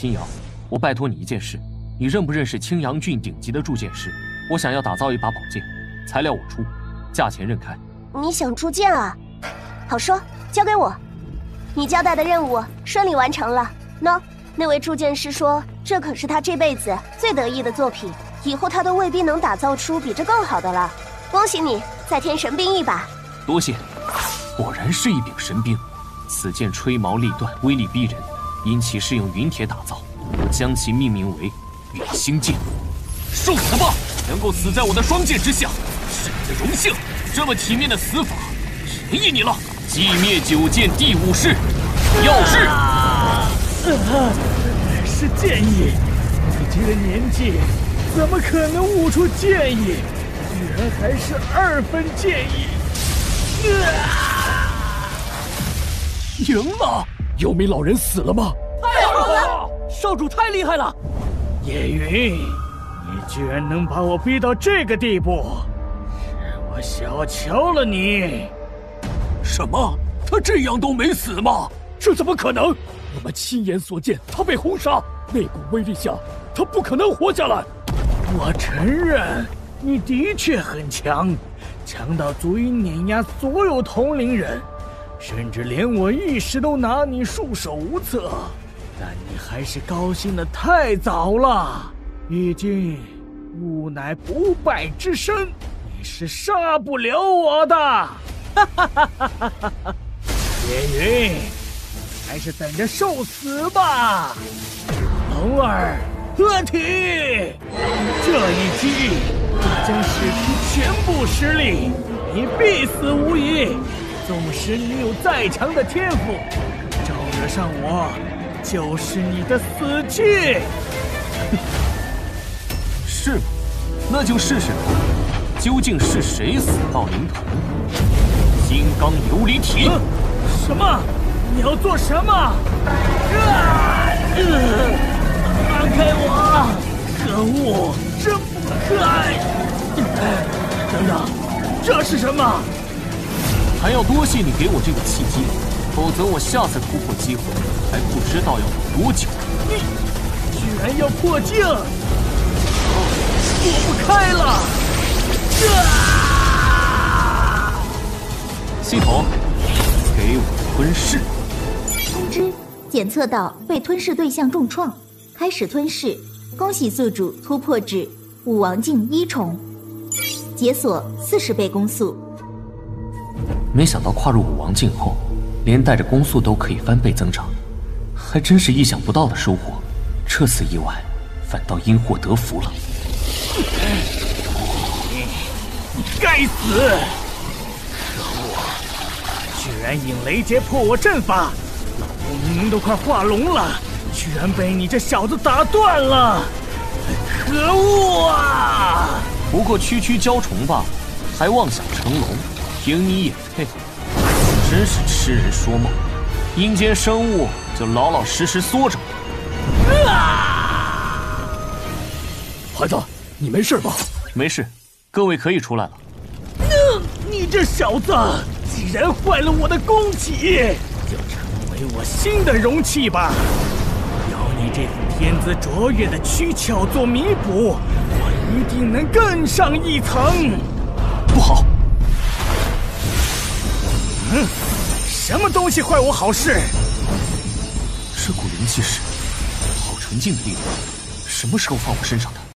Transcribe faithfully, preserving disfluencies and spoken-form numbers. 青瑶，我拜托你一件事，你认不认识青阳郡顶级的铸剑师？我想要打造一把宝剑，材料我出，价钱任开。你想铸剑啊？好说，交给我。你交代的任务顺利完成了。喏，那位铸剑师说，这可是他这辈子最得意的作品，以后他都未必能打造出比这更好的了。恭喜你，再添神兵一把。多谢。果然是一柄神兵。 此剑吹毛立断，威力逼人。因其是用云铁打造，我将其命名为陨星剑。受死吧！能够死在我的双剑之下，是你的荣幸。这么体面的死法，便宜你了。寂灭九剑第五式，药师、啊啊。是剑意。你这个年纪，怎么可能悟出剑意？居然还是二分剑意。啊 赢了！幽冥老人死了吗？太好了！少主太厉害了！叶云，你居然能把我逼到这个地步，是我小瞧了你。什么？他这样都没死吗？这怎么可能？我们亲眼所见，他被轰杀，那股威力下，他不可能活下来。我承认，你的确很强，强到足以碾压所有同龄人。 甚至连我一时都拿你束手无策，但你还是高兴得太早了。毕竟，吾乃不败之身，你是杀不了我的。哈哈哈哈哈哈！叶云，还是等着受死吧。龙儿，合体！这一击，我将使出全部实力，你必死无疑。 纵使你有再强的天赋，招惹上我，就是你的死期。是吗？那就试试看，究竟是谁死到临头？金刚琉璃体、啊？什么？你要做什么？啊呃、放开我！可恶，真不可爱！等等，这是什么？ 还要多谢你给我这个契机，否则我下次突破机会还不知道要多久。你居然要破镜，躲不开了！啊！系统，给我吞噬。通知：检测到被吞噬对象重创，开始吞噬。恭喜宿主突破至武王境一重，解锁四十倍攻速。 没想到跨入武王境后，连带着攻速都可以翻倍增长，还真是意想不到的收获。这次意外，反倒因祸得福了。你，你该死！可恶，居然引雷劫破我阵法！老子明明都快化龙了，居然被你这小子打断了！可恶啊！不过区区蛟虫吧，还妄想成龙。 凭你也配？真是痴人说梦！阴间生物就老老实实缩着吧。啊！孩子，你没事吧？没事，各位可以出来了。呃、你这小子，既然坏了我的功绩，就成为我新的容器吧！有你这副天资卓越的躯壳做弥补，我一定能更上一层。不好！ 嗯，什么东西坏我好事？这股灵气是好纯净的力量，什么时候放我身上的？